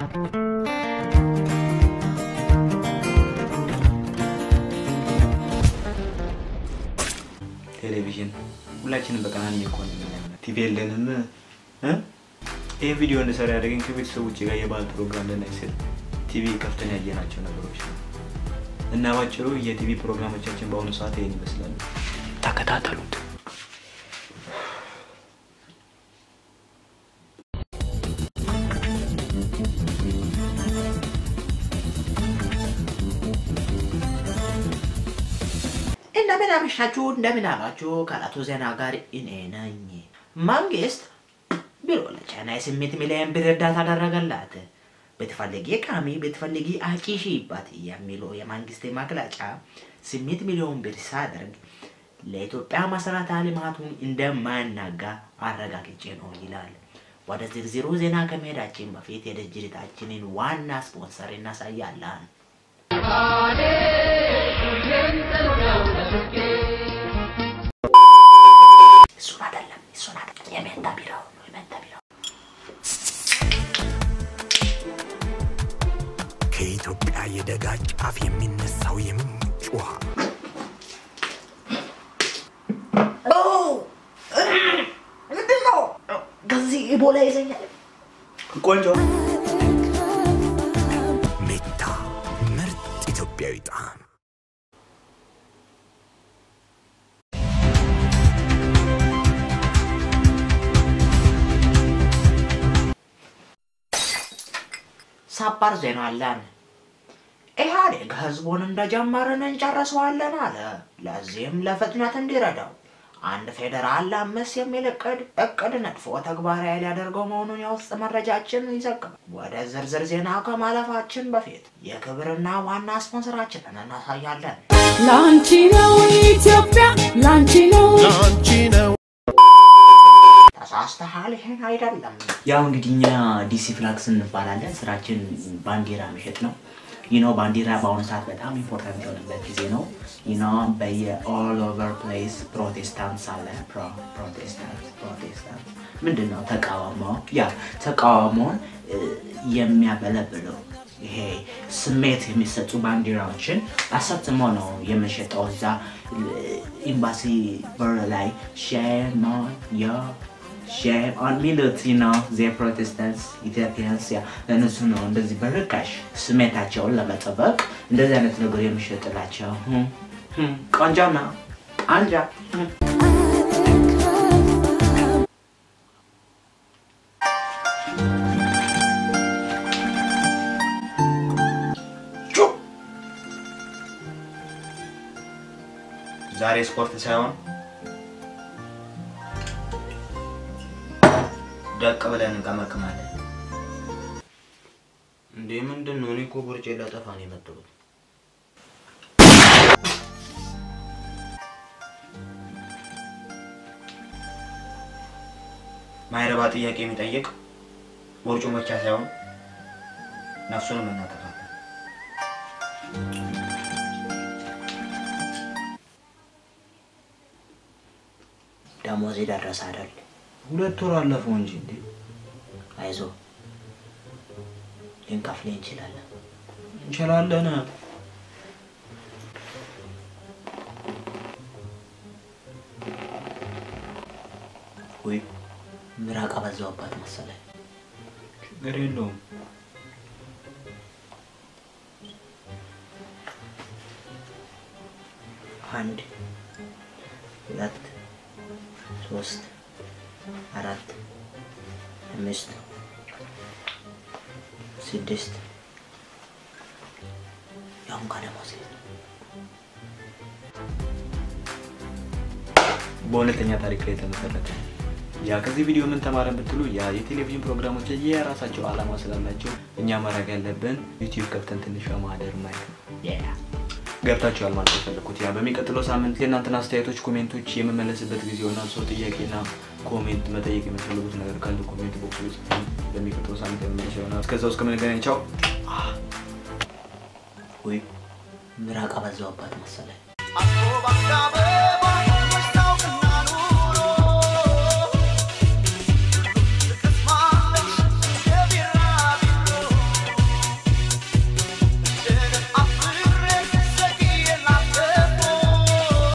Television. Ulakin bakalan dikoni. TV lenum, eh video ini saya ada yang kebit sewujudnya ya bal program dan eksil. TV kaftan aja nacho na berusaha. Nawa curu ya TV program macam cembau nusa ini beslan. Tak ada talut. Ndaminamachu kalatu zena gar ine nanyi mangist biro lechana ismit milen bir erdata adaragalat betfallegi kami betfallegi aqiqibat yemilo yemangist makalacha simit milion bir sadarg leitopya masarat alimatun indemanaga aragaqiche no yilal wada zero zena kamedachin bafit yedejritachinin wana sponsor inasayalan Oh! Gazi boleh saja. Konco. Meta, mert itu biarkan. Sapar zenalan. Ehadeg hazbon ndajammaran encaraswallan ala lazim lafetnat indiradaw and federal lames yemilekad eqad netfo tagbara yadargo mawnon yawst marajachin yizakka wada zerzer zena ka malafachin befit yekebrna wana sponsorachin anasayallan lanchino ethiopia lanchino ታስታሃል ይሄን አይደለም ያው እንግዲህኛ ዲሲ ፍላክስ እንባላለን ስራችን ባንዲራ ምሽት ነው you know bandira bawon saat betam important job that is you know by all over place protestants are protestants ምንድነው ተቃዋሞ ያ ተቃዋሞ የሚያበለብሉ ይሄ ስሜት የሚሰጡ ባንዲራዎችን አሳጥሞ ነው የመሸጠው እዛ ኤምባሲ በር ላይ shame on your shame on me that you know they're Protestants, Ethiopians, yeah. Then as soon as the Barakash, Smetacho, Lavatabak, and the Zenith Nogrim Shutalacho. Conja now. Anja. Zari sport is on. Dak kabalan kamar kamala inde menden noni ko burche la tafani mattu maira bat yake mi tayek burcho macha sayon nafsun manna tafa damo ze darasa adal ሁለት ወር አለፈው እንጂ እንዴ አይዞ እንካፍለን እንችላለን ወይ ምራቃ በዛው አባት መሰለኝ ችግር የለውም አንድ ሁለት ሶስት አራት አምስት ስድስት ያም ካደማስ በእውነተኛ ታሪክ ላይ ተመሰረተ ያ ከዚህ ቪዲዮ ምን ተማረን ብትሉ ያ የቴሌቪዥን ፕሮግራሞች የራሳቸው ዓላማ ስላላቸው እኛ ማድረግ ያለብን ዩቲዩብ ከፍተን ትንሿ ማህደር ማለት ያ ገብታችኋል ማለት ፈልኩት ያ በሚቀጥለው ሳምንት ለእናንተና አስተያየቶች ኮሜንቶች የመመለስበት ጊዜ ሆነ ሰው ጥያቄና ኮሜንት መጠየቅ የምትፈልጉት ነገር ካለ ኮሜንት ቦክስ ውስጥ በሚቀጥለው ሳምንት የምንመለስበት እስከዛው እስከምንገናኝ ቻው ወይ ምራቃ በዛው አባት መሰለኝ